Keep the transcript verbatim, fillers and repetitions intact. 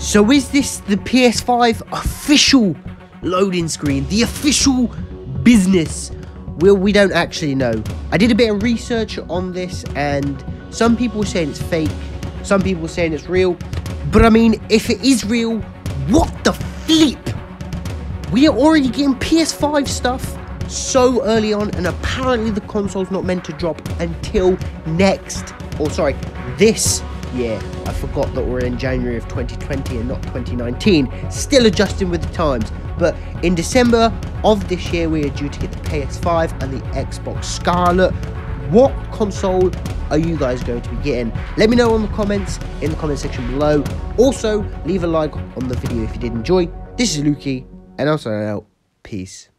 So is this the P S five official loading screen? The official business? Well, we don't actually know. I did a bit of research on this, and some people are saying it's fake, some people are saying it's real. But I mean, if it is real, what the flip? We are already getting P S five stuff so early on, and apparently the console's not meant to drop until next, or sorry, this year. I forgot that we're in January of twenty twenty and not twenty nineteen. Still adjusting with the times. But in December of this year, we are due to get the P S five and the Xbox Scarlet. What console are you guys going to be getting? Let me know in the comments, in the comment section below. Also, leave a like on the video if you did enjoy. This is Lukey, and I'll sign out. Peace.